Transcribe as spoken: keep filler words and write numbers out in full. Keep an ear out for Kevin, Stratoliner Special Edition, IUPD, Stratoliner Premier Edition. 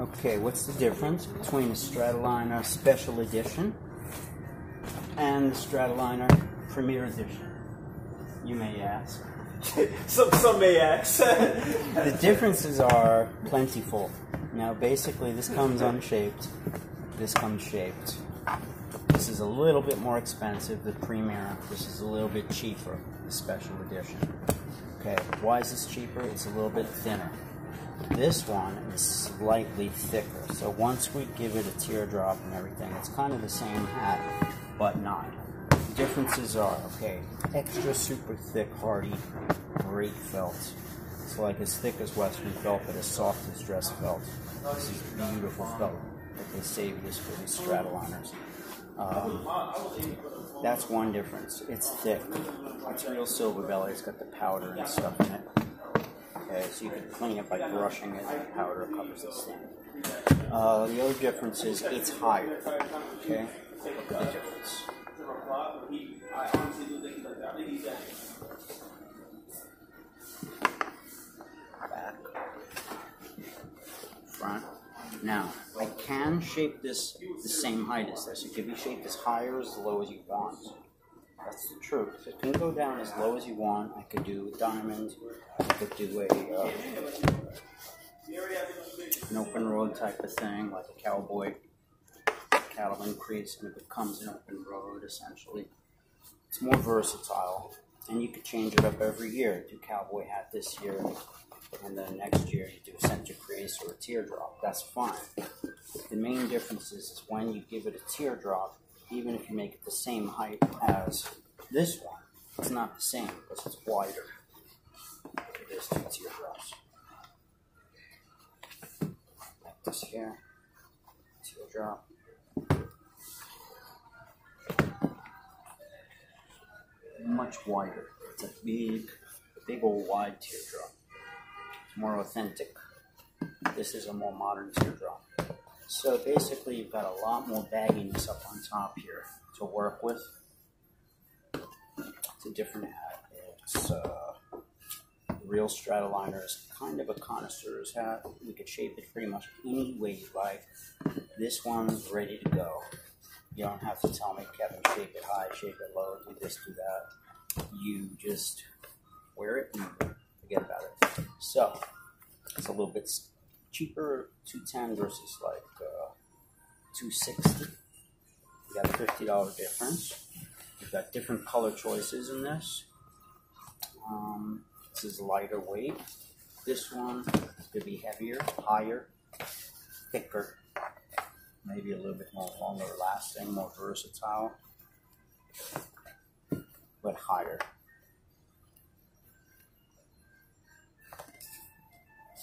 Okay, what's the difference between the Stratoliner Special Edition and the Stratoliner Premier Edition, you may ask? some, some may ask. The differences are plentiful. Now basically this comes unshaped, this comes shaped. This is a little bit more expensive, the Premier. This is a little bit cheaper, the Special Edition. Okay, why is this cheaper? It's a little bit thinner. This one is slightly thicker, so once we give it a teardrop and everything, it's kind of the same hat, but not. The differences are, okay, extra super thick, hardy, great felt. It's like as thick as Western felt, but as soft as dress felt. This is beautiful felt, but they save this for these Stratoliners. Um, that's one difference. It's thick. It's real silver belly. It's got the powder and stuff in it. Okay, so you can clean it by brushing it, and the powder covers the stain. Uh, the other difference is it's higher. Okay, look at the difference. Back, front. Now, I can shape this the same height as this. It can be shaped as high or as low as you want. That's the truth. It can go down as low as you want. I could do a diamond. I could do a uh, an open road type of thing, like a cowboy cattle increase, and it becomes an open road essentially. It's more versatile, and you could change it up every year. Do cowboy hat this year, and then next year you do a center crease or a teardrop. That's fine. The main difference is when you give it a teardrop, even if you make it the same height as this one, it's not the same because it's wider. There's two teardrops. Like this here, teardrop. Much wider. It's a big, big old wide teardrop. It's more authentic. This is a more modern teardrop. So basically you've got a lot more bagginess up on top here to work with. It's a different hat. It's uh, real Stratoliner is kind of a connoisseur's hat. You could shape it pretty much any way you like. This one's ready to go. You don't have to tell me, Kevin, shape it high, shape it low, do this, do that. You just wear it and forget about it. So it's a little bit cheaper, two ten versus like uh, two sixty. You got a fifty dollar difference. You've got different color choices in this. Um, this is lighter weight. This one could be heavier, higher, thicker. Maybe a little bit more longer lasting, more versatile, but higher.